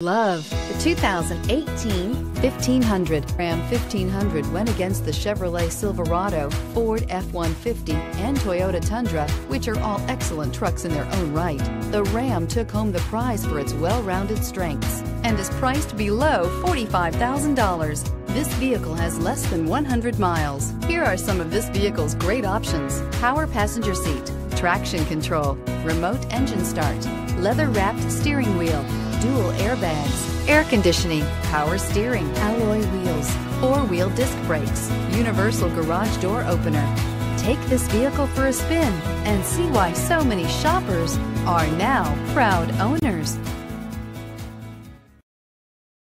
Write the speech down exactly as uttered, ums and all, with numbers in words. Love the two thousand eighteen fifteen hundred. Ram fifteen hundred went against the Chevrolet Silverado, Ford F one fifty, and Toyota Tundra, which are all excellent trucks in their own right. The Ram took home the prize for its well-rounded strengths and is priced below forty-five thousand dollars. This vehicle has less than one hundred miles. Here are some of this vehicle's great options: power passenger seat, traction control, remote engine start, leather-wrapped steering wheel, dual airbags, air conditioning, power steering, alloy wheels, four-wheel disc brakes, universal garage door opener. Take this vehicle for a spin and see why so many shoppers are now proud owners.